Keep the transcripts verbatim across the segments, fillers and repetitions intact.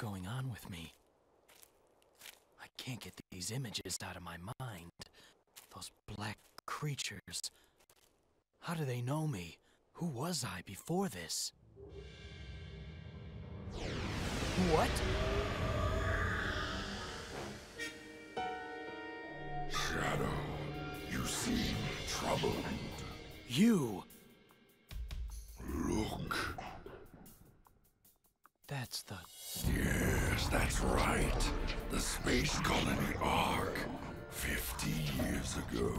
going on with me. I can't get these images out of my mind. Those black creatures. How do they know me? Who was I before this? What? Shadow, you seem troubled. You! Look. That's the... Yes, that's right. The Space Colony ARK. Fifty years ago.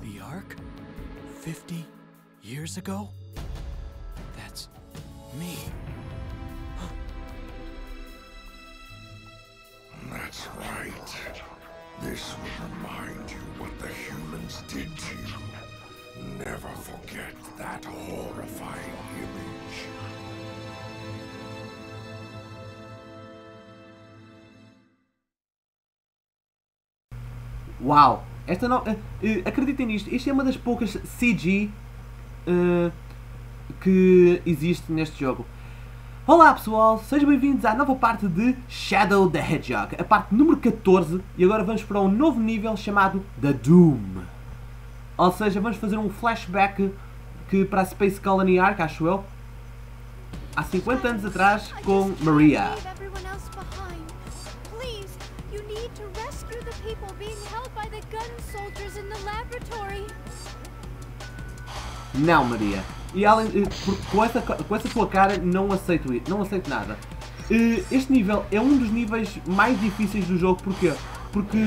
The ARK? Fifty years ago? That's me. That's right. This will remind you what the humans did to you. Never forget that horrifying image. Uau! Esta não... Acreditem nisto, isto é uma das poucas C G uh, que existe neste jogo. Olá pessoal, sejam bem-vindos à nova parte de Shadow the Hedgehog, a parte número catorze, e agora vamos para um novo nível chamado The Doom. Ou seja, vamos fazer um flashback que para a Space Colony ARK, acho eu, há cinquenta anos atrás, com Maria. Não, Maria. E além, com essa, com essa tua cara não aceito isso, não aceito nada. Este nível é um dos níveis mais difíceis do jogo, porquê? Porque,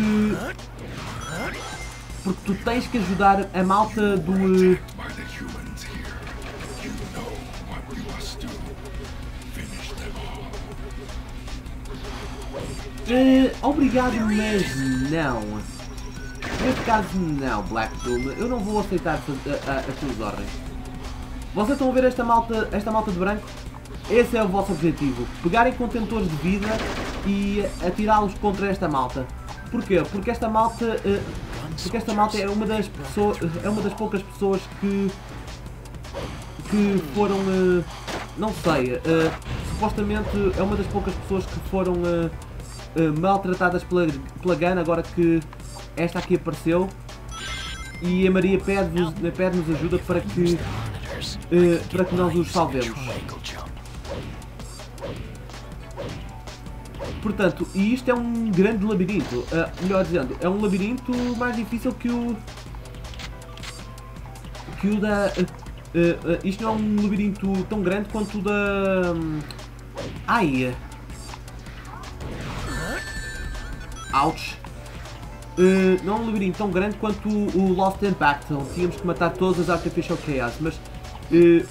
porque tu tens que ajudar a malta do... Uh, obrigado, mas não. Neste caso não, Black Doom, eu não vou aceitar as tuas ordens. Vocês estão a ver esta malta, esta malta de branco? Esse é o vosso objetivo. Pegarem contentores de vida e atirá-los contra esta malta. Porquê? Porque esta malta, porque esta malta é, uma das pessoas, é uma das poucas pessoas que, que foram, não sei, supostamente é uma das poucas pessoas que foram maltratadas pela, pela GUN agora que esta aqui apareceu. E a Maria pede-nos pede-nos ajuda para que... Uh, para que nós os salvemos. Portanto, e isto é um grande labirinto, uh, melhor dizendo, é um labirinto mais difícil que o... que o da... Uh, uh, uh, isto não é um labirinto tão grande quanto o da... Um, ai! Ouch! Uh, não é um labirinto tão grande quanto o Lost Impact, onde tínhamos que matar todas as artificial chaos, mas... Uh,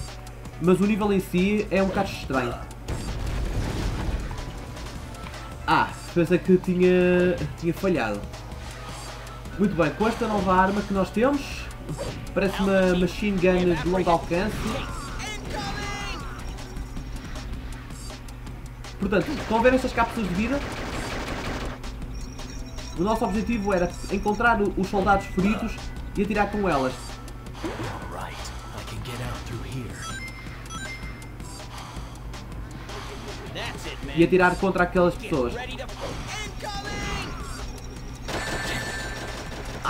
mas o nível em si é um bocado estranho. Ah, pensei que tinha, tinha falhado. Muito bem, com esta nova arma que nós temos, parece uma machine gun de longo alcance. Portanto, estão a ver estas cápsulas de vida? O nosso objetivo era encontrar os soldados feridos e atirar com elas. E atirar contra aquelas pessoas.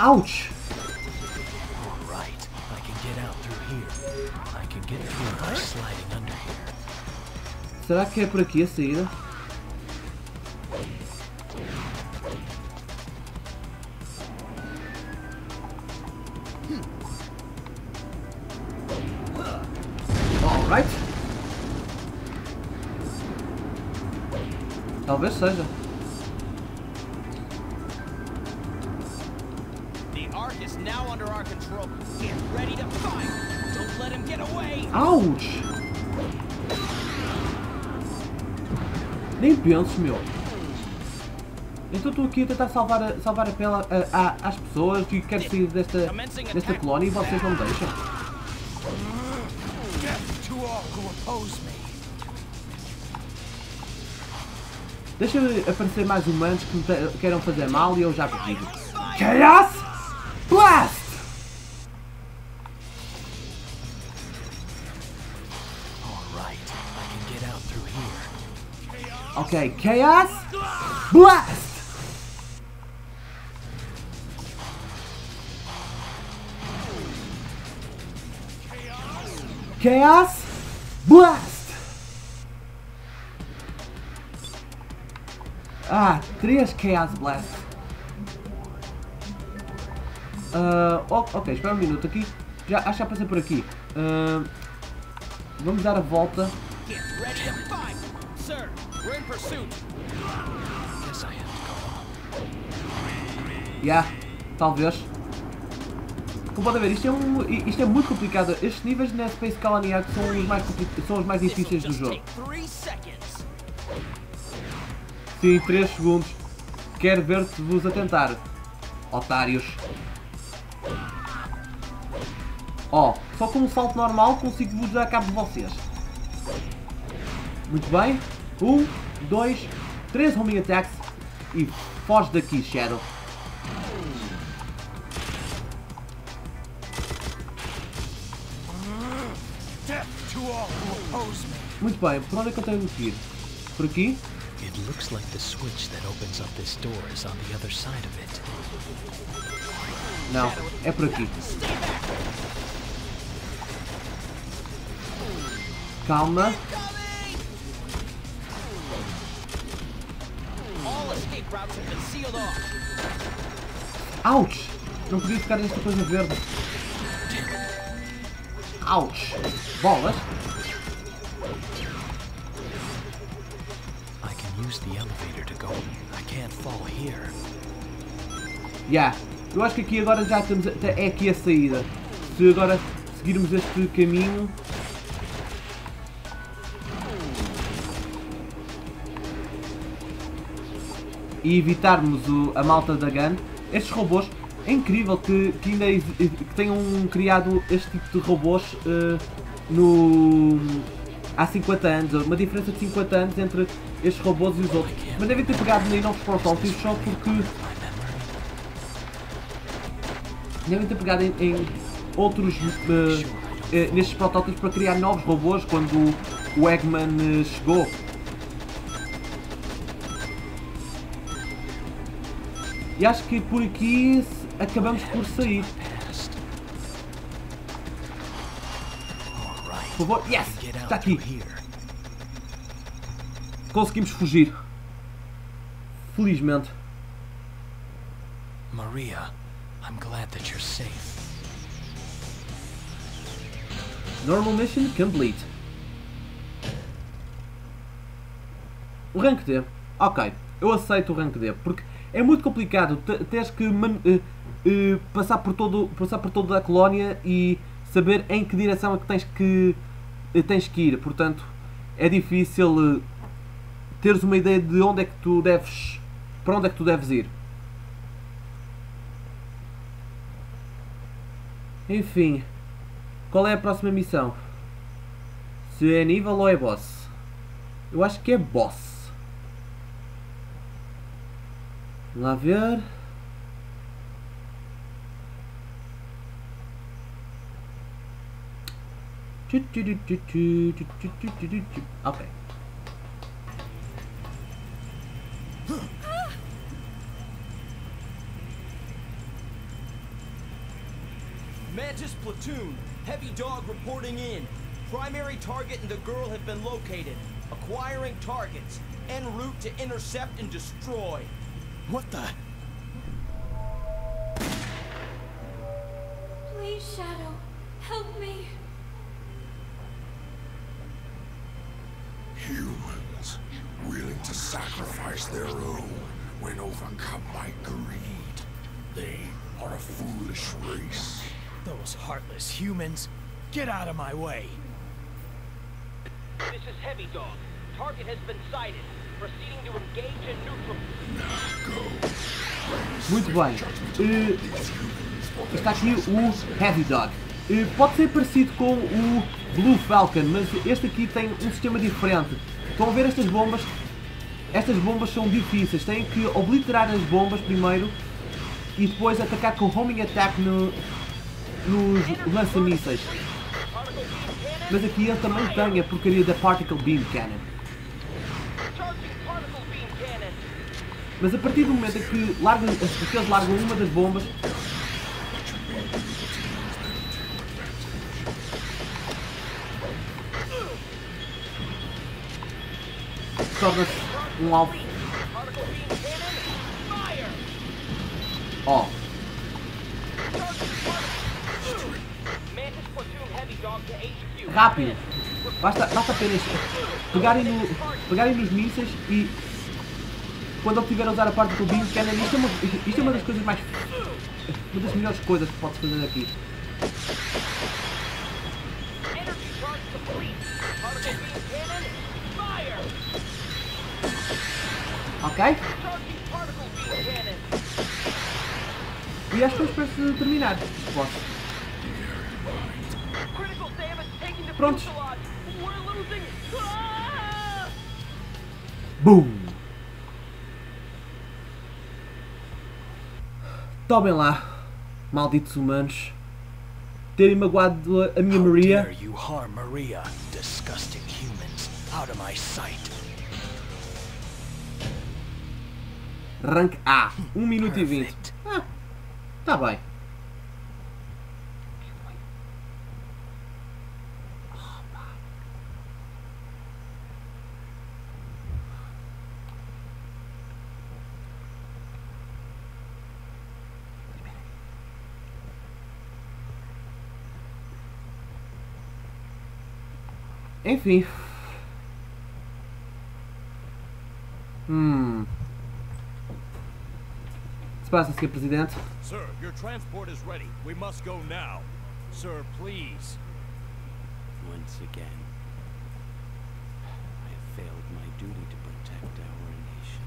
Ouch! Será que é por aqui a saída? Talvez seja. Ouch! Nem penses, meu. Então estou aqui a tentar salvar a, salvar a pele a, a, às pessoas e quero sair desta, desta colónia e vocês não me deixam. Deixa aparecer mais humanos que me queiram fazer mal e eu já perdi. Chaos Blast! Ok, Chaos Blast! Chaos Blast! Ah, três Chaos Blast. Uh, ok, espera um minuto aqui. Já, acho que já passei por aqui. Uh, vamos dar a volta. Yeah, talvez. Como podem ver, isto é, um, isto é muito complicado. Estes níveis na Space Colony ARK são os mais, são os mais difíceis do jogo. Sim, três segundos. Quero ver-vos a tentar, otários. Ó, oh, só com um salto normal consigo-vos dar cabo de vocês. Muito bem. um, dois, três homing attacks. E foge daqui, Shadow. Muito bem, por onde é que eu tenho de ir? Por aqui? Não, é por aqui. Calma. Ouch! Não podia ficar nesta coisa verde. Ouch! Bolas! Yeah, eu acho que aqui agora já temos a, é aqui a saída. Se agora seguirmos este caminho. E evitarmos o, a malta da gun. Estes robôs, é incrível que, que ainda que tenham criado este tipo de robôs uh, no, há cinquenta anos. Uma diferença de cinquenta anos entre estes robôs e os outros. Mas devem ter pegado em novos protótipos só porque... Devem ter pegado em, em outros... Uh, uh, nestes protótipos para criar novos robôs quando o Eggman uh, chegou. E acho que por aqui acabamos por sair. Por favor, yes! Está aqui! Conseguimos fugir. Felizmente. Maria, I'm glad that you're safe. Normal mission complete. O rank D. Ok, eu aceito o rank D porque é muito complicado, tens que uh, uh, passar, por todo, passar por toda a colónia e saber em que direção é que tens que, uh, tens que ir. Portanto, é difícil uh, teres uma ideia de onde é que tu deves, para onde é que tu deves ir. Enfim, qual é a próxima missão? Se é nível ou é boss? Eu acho que é boss. Lá ver. Ok. Mantis Platoon, Heavy Dog reporting in. Primary target and the girl have been located. Acquiring targets. En route to intercept and destroy. What the? Please, Shadow, help me. Humans, willing to sacrifice their own when overcome by greed. They are a foolish race. Those heartless humans, get out of my way. This is Heavy Dog. Target has been sighted. Muito bem, uh, está aqui o Heavy Dog. Uh, pode ser parecido com o Blue Falcon, mas este aqui tem um sistema diferente. Estão a ver estas bombas? Estas bombas são difíceis, têm que obliterar as bombas primeiro e depois atacar com homing attack no, nos lança-mísseis. Mas aqui ele também tem a porcaria da Particle Beam Cannon. Mas a partir do momento em que largam, os eles largam uma das bombas... torna-se um alvo. Ó. Oh. Rápido! Basta, basta apenas pegarem, no, pegarem nos mísseis e quando ele tiver a usar a parte do Beam Cannon, isto, é uma, isto é uma das coisas mais... uma das melhores coisas que pode-se fazer aqui. Ok? E acho que vamos para terminar. Posso. Prontos. Boom. Tomem lá, malditos humanos. Terem magoado a minha Maria. Rank A. um minuto e vinte. Ah, tá bem. Enfim. Hum. O que se passa, senhor Presidente? Sir, your transport is ready. We must go now. Sir, please. Once again, I have failed my duty to protect our nation.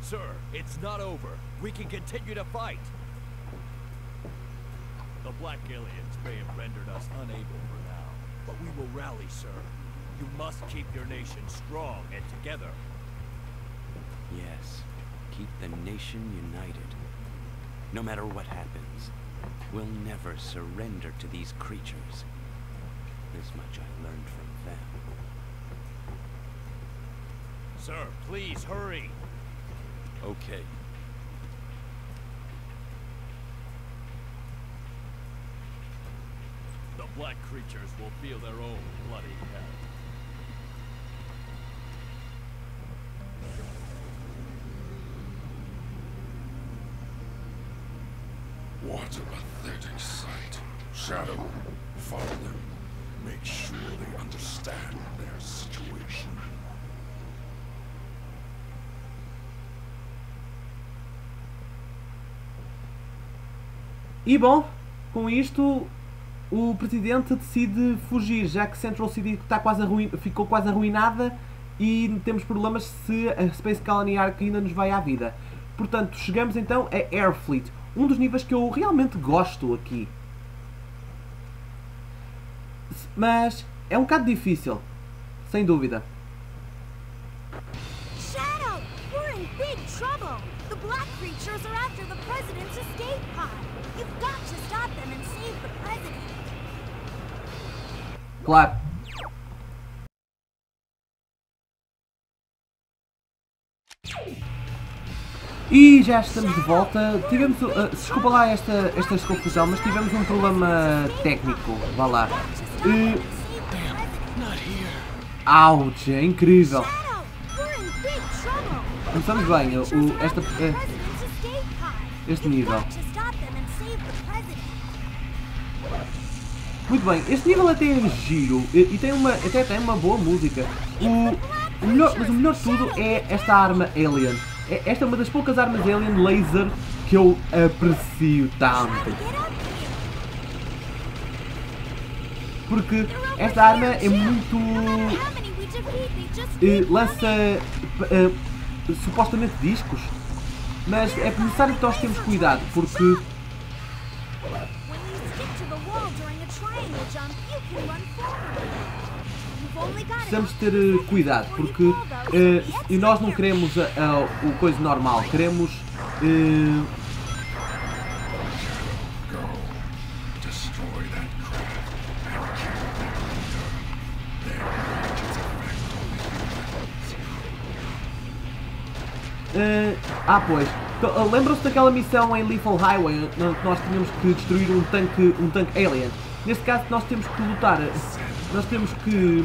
Sir, it's not over. We can continue to fight. The black aliens may have rendered us unable for now, but we will rally, sir. You must keep your nation strong and together. Yes, keep the nation united. No matter what happens, we'll never surrender to these creatures. This much I learned from them. Sir, please hurry. Okay. The black creatures will feel their own bloody hell. What a pathetic sight. Shadow, follow them. Make sure they understand their situation. E bom, com isto o Presidente decide fugir, já que Central City está quase arruin... ficou quase arruinada e temos problemas se a Space Colony ARK ainda nos vai à vida. Portanto, chegamos então a Air Fleet. Um dos níveis que eu realmente gosto aqui. Mas é um bocado difícil. Sem dúvida. Shadow, we're in big trouble. The black creatures are after the president's escape pod. You've got to stop them and save the president. Claro. E já estamos de volta. Tivemos, uh, desculpa lá esta, esta confusão, mas tivemos um problema técnico. Vá lá. Uh, ouch, é incrível. Começamos bem, uh, esta, uh, este nível. Muito bem, este nível até é giro e, e tem uma, até tem uma boa música. O, o melhor, mas o melhor de tudo é esta arma alien. Esta é uma das poucas armas alien laser que eu aprecio tanto. Porque esta arma é muito... Eh, lança... Eh, supostamente discos. Mas é necessário que nós temos cuidado, porque... precisamos ter uh, cuidado, porque uh, e nós não queremos uh, uh, o coisa normal, queremos uh, Uh, ah, pois. Lembram-se daquela missão em Lethal Highway, onde nós tínhamos que destruir um tanque, um tanque alien? Neste caso, nós temos que lutar... Nós temos que...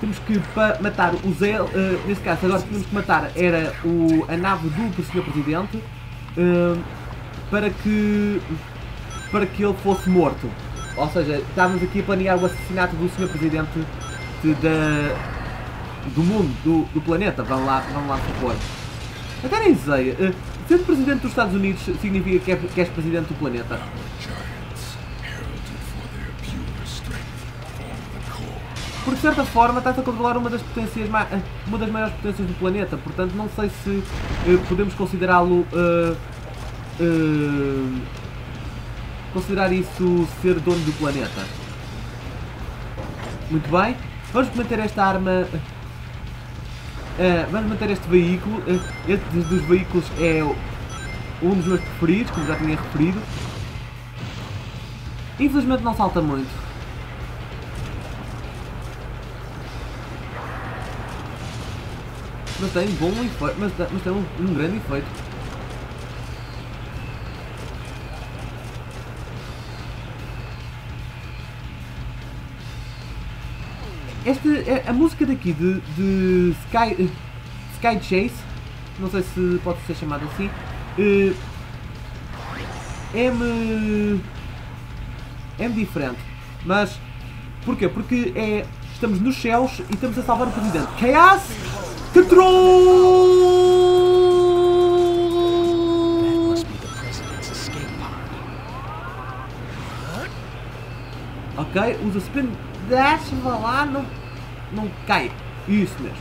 Temos que matar o Zé... Uh, neste caso, agora tínhamos que matar era o, a nave do senhor Presidente uh, para que... para que ele fosse morto. Ou seja, estávamos aqui a planear o assassinato do senhor Presidente de, de, do mundo, do, do planeta. Vamos lá, vamos lá, por favor. Até nem sei. Uh, ser Presidente dos Estados Unidos significa que, é, que és Presidente do planeta. Porque, de certa forma, estás a controlar uma das potências, uma das maiores potências do planeta. Portanto, não sei se uh, podemos considerá-lo... Uh, uh, considerar isso ser dono do planeta. Muito bem. Vamos manter esta arma... Uh, vamos manter este veículo. Uh, este dos veículos é um dos meus preferidos, como já tinha referido. Infelizmente não salta muito. Mas tem bom efeito, mas, mas tem um, um grande efeito. Esta, a música daqui de, de Sky, uh, Sky Chase, não sei se pode ser chamada assim, uh, é-me é diferente. Mas, porquê? Porque é, estamos nos céus e estamos a salvar o Presidente. Chaos! Control! Ok, usa spin dash, vá lá, não, não cai. Isso mesmo.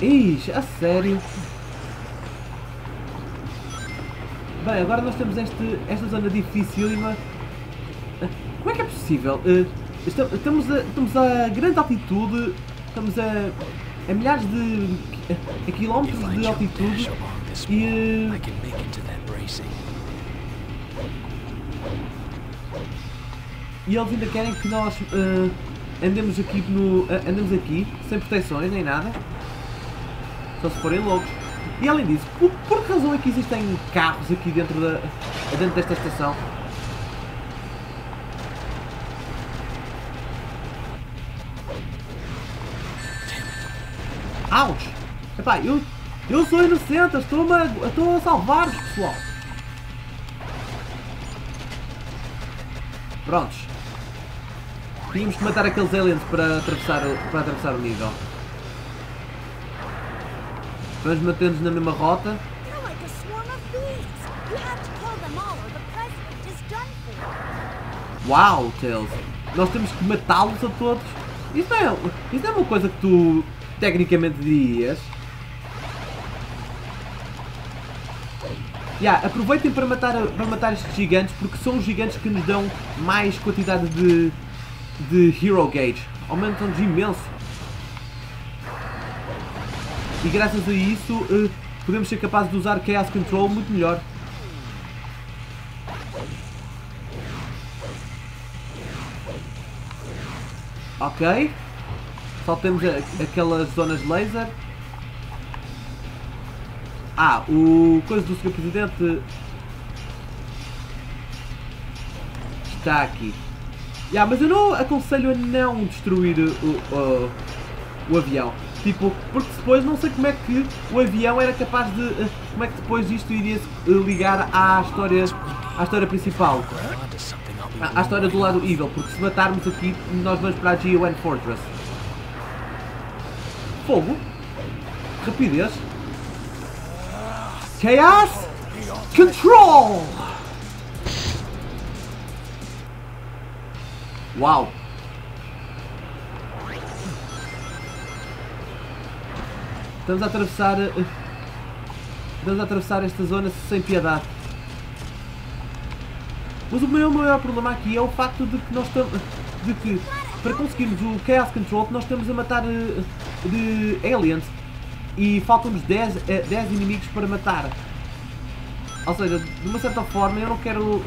Ixi, a sério. Bem, agora nós temos este, esta zona dificílima. Como é que é possível? Uh, Estamos a, estamos a grande altitude, estamos a, a milhares de a, a quilómetros de altitude e... E eles ainda querem que nós uh, andemos, aqui no, uh, andemos aqui sem proteções nem nada, só se forem loucos. E além disso, por, por que razão é que existem carros aqui dentro, da, dentro desta estação? Ouch! Epá, eu, eu sou inocente, estou a, estou a salvar-vos, pessoal! Prontos. Tínhamos que matar aqueles aliens para atravessar, para atravessar o nível. Vamos manter-nos na mesma rota. Uau, Tails! Nós temos que matá-los a todos? Isso é, isso é uma coisa que tu... Tecnicamente dirias. Yeah, aproveitem para matar, para matar estes gigantes, porque são os gigantes que nos dão mais quantidade de, de Hero Gauge. Aumentam-nos imenso. E graças a isso uh, podemos ser capazes de usar Chaos Control muito melhor. Ok. Só temos a, aquelas zonas de laser. Ah, o coisa do senhor Presidente está aqui. Yeah, mas eu não aconselho a não destruir o, o, o avião. Tipo, porque depois não sei como é que o avião era capaz de... Como é que depois isto iria ligar à história, à história principal. À, à história do lado evil. Porque se matarmos aqui, nós vamos para a G um Fortress. Fogo! Rapidez! Chaos! Control! Uau! Estamos a atravessar... Estamos a atravessar esta zona sem piedade. Mas o meu maior problema aqui é o facto de que nós estamos... De que para conseguirmos o Chaos Control nós estamos a matar... de aliens e faltam-nos dez inimigos para matar. Ou seja, de uma certa forma eu não quero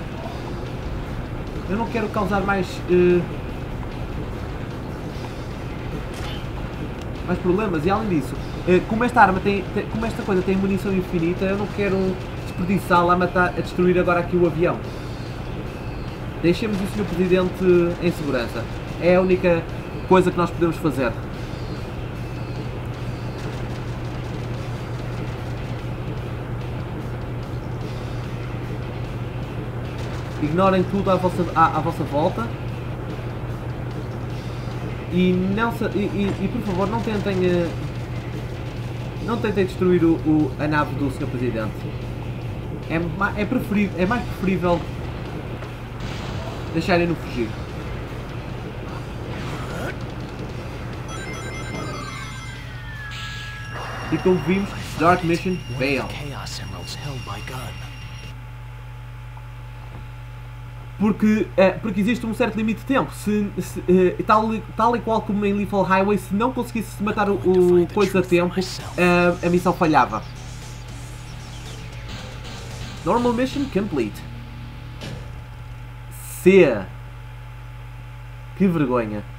eu não quero causar mais uh, mais problemas. E além disso, como esta arma tem, como esta coisa tem munição infinita, eu não quero desperdiçá-la a matar, a destruir agora aqui o avião. Deixemos o senhor Presidente em segurança. É a única coisa que nós podemos fazer. Ignorem tudo à vossa, à, à vossa volta. E, não, e, e, e por favor não tentem, não tentem destruir o, o, a nave do senhor Presidente. É, é, preferível, é mais preferível deixarem-no fugir. E como vimos, Dark Mission failed. Porque, uh, porque existe um certo limite de tempo, se, se, uh, tal, tal e qual como em Lethal Highway, se não conseguisse matar o, o coisa a tempo, uh, a missão falhava. Normal Mission Complete. C. Que vergonha.